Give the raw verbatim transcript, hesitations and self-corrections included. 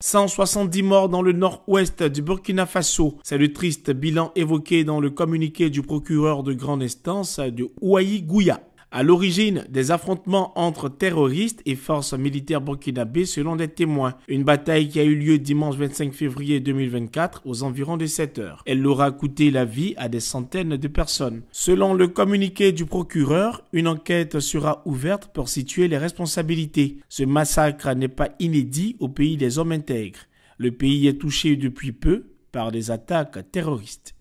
cent soixante-dix morts dans le nord-ouest du Burkina Faso. C'est le triste bilan évoqué dans le communiqué du procureur de grande instance de Ouayigouya. À l'origine des affrontements entre terroristes et forces militaires burkinabées selon des témoins. Une bataille qui a eu lieu dimanche vingt-cinq février deux mille vingt-quatre aux environs de sept heures. Elle aura coûté la vie à des centaines de personnes. Selon le communiqué du procureur, une enquête sera ouverte pour situer les responsabilités. Ce massacre n'est pas inédit au pays des hommes intègres. Le pays est touché depuis peu par des attaques terroristes.